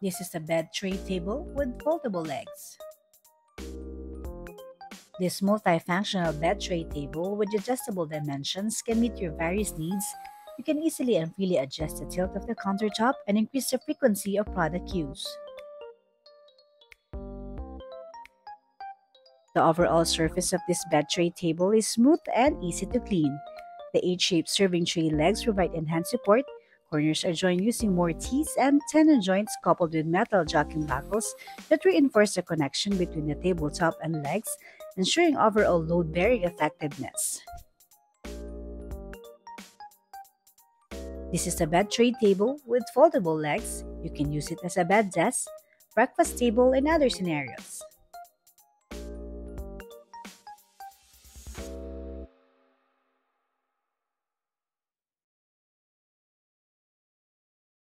This is a bed tray table with foldable legs. This multifunctional bed tray table with adjustable dimensions can meet your various needs. You can easily and freely adjust the tilt of the countertop and increase the frequency of product use. The overall surface of this bed tray table is smooth and easy to clean. The H-shaped serving tray legs provide enhanced support. Corners are joined using more tees and tenon joints coupled with metal jockey buckles that reinforce the connection between the tabletop and legs, ensuring overall load-bearing effectiveness. This is a bed tray table with foldable legs. You can use it as a bed desk, breakfast table, and other scenarios.